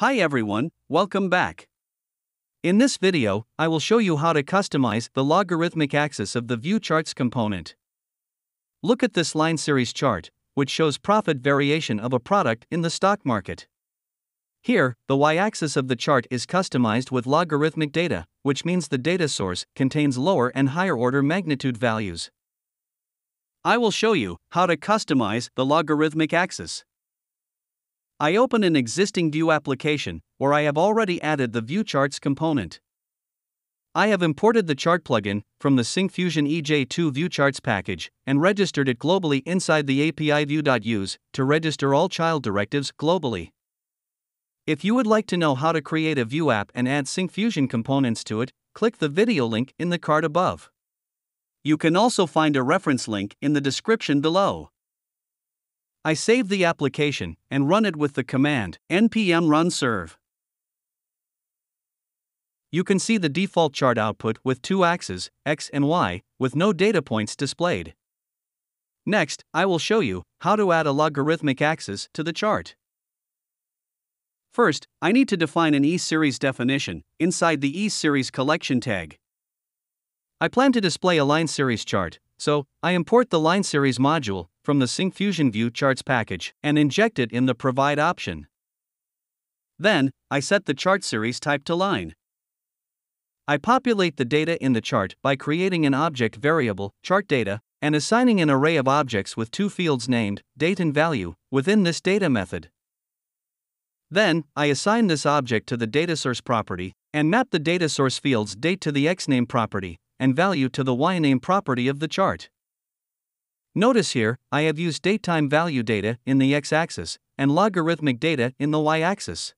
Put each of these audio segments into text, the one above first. Hi everyone, welcome back. In this video, I will show you how to customize the logarithmic axis of the Vue Charts component. Look at this line series chart, which shows profit variation of a product in the stock market. Here, the y-axis of the chart is customized with logarithmic data, which means the data source contains lower and higher order magnitude values. I will show you how to customize the logarithmic axis. I open an existing Vue application where I have already added the Vue Charts component. I have imported the chart plugin from the Syncfusion EJ2 Vue Charts package and registered it globally inside the API vue.use to register all child directives globally. If you would like to know how to create a Vue app and add Syncfusion components to it, click the video link in the card above. You can also find a reference link in the description below. I save the application and run it with the command npm run serve. You can see the default chart output with two axes, x and y, with no data points displayed. Next, I will show you how to add a logarithmic axis to the chart. First, I need to define an E-series definition inside the E-series collection tag. I plan to display a line series chart, so I import the line series module from the Syncfusion Vue Charts package and inject it in the Provide option. Then, I set the chart series type to line. I populate the data in the chart by creating an object variable, chartData, and assigning an array of objects with two fields named date and value within this data method. Then, I assign this object to the dataSource property and map the dataSource field's date to the xName property and value to the YName property of the chart. Notice here, I have used datetime value data in the x-axis and logarithmic data in the y-axis.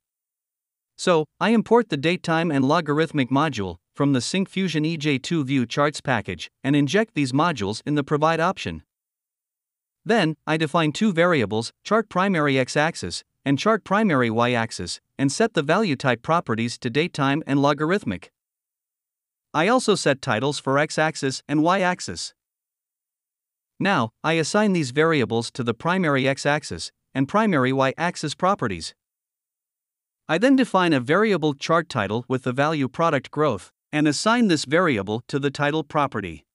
So, I import the datetime and logarithmic module from the Syncfusion EJ2 Vue Charts package and inject these modules in the Provide option. Then, I define two variables, chart primary x-axis and chart primary y-axis, and set the value type properties to datetime and logarithmic. I also set titles for x-axis and y-axis. Now, I assign these variables to the primary x-axis and primary y-axis properties. I then define a variable chart title with the value product growth and assign this variable to the title property.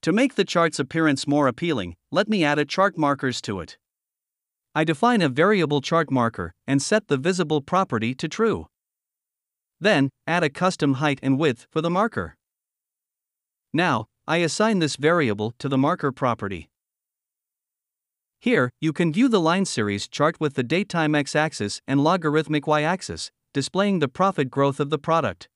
To make the chart's appearance more appealing, let me add a chart markers to it. I define a variable chart marker and set the visible property to true. Then, add a custom height and width for the marker. Now, I assign this variable to the marker property. Here, you can view the line series chart with the datetime x-axis and logarithmic y-axis, displaying the profit growth of the product.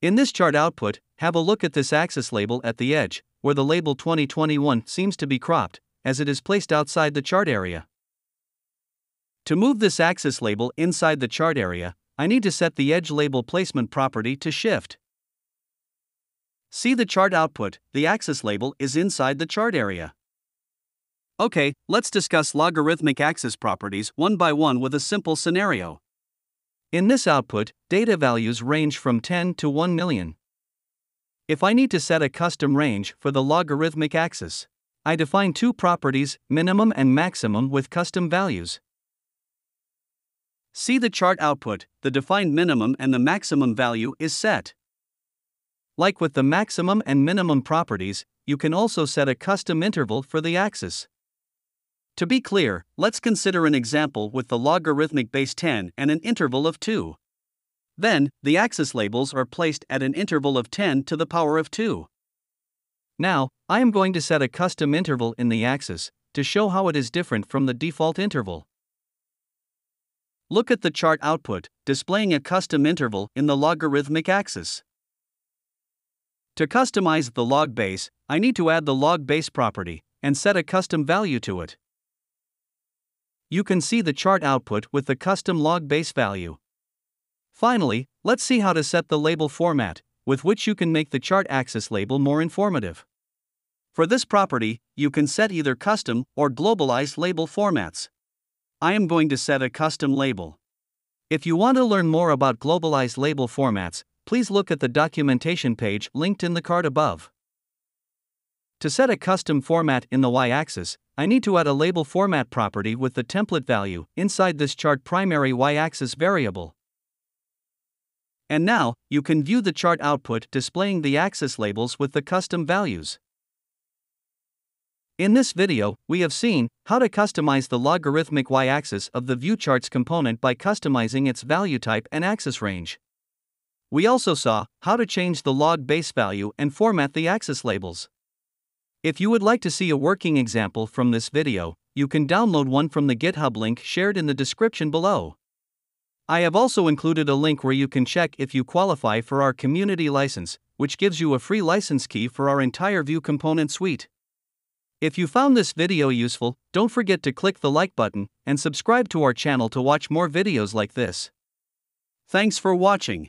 In this chart output, have a look at this axis label at the edge, where the label 2021 seems to be cropped, as it is placed outside the chart area. To move this axis label inside the chart area, I need to set the edge label placement property to shift. See the chart output, the axis label is inside the chart area. Okay, let's discuss logarithmic axis properties one by one with a simple scenario. In this output, data values range from 10 to 1 million. If I need to set a custom range for the logarithmic axis, I define two properties, minimum and maximum, with custom values. See the chart output, the defined minimum and the maximum value is set. Like with the maximum and minimum properties, you can also set a custom interval for the axis. To be clear, let's consider an example with the logarithmic base 10 and an interval of 2. Then, the axis labels are placed at an interval of 10 to the power of 2. Now, I am going to set a custom interval in the axis to show how it is different from the default interval. Look at the chart output, displaying a custom interval in the logarithmic axis. To customize the log base, I need to add the log base property and set a custom value to it. You can see the chart output with the custom log base value. Finally, let's see how to set the label format, with which you can make the chart axis label more informative. For this property, you can set either custom or globalized label formats. I am going to set a custom label. If you want to learn more about globalized label formats, please look at the documentation page linked in the card above. To set a custom format in the y-axis, I need to add a label format property with the template value inside this chart primary y-axis variable. And now, you can view the chart output displaying the axis labels with the custom values. In this video, we have seen how to customize the logarithmic y-axis of the Vue Charts component by customizing its value type and axis range. We also saw how to change the log base value and format the axis labels. If you would like to see a working example from this video, you can download one from the GitHub link shared in the description below. I have also included a link where you can check if you qualify for our community license, which gives you a free license key for our entire Vue component suite. If you found this video useful, don't forget to click the like button and subscribe to our channel to watch more videos like this. Thanks for watching.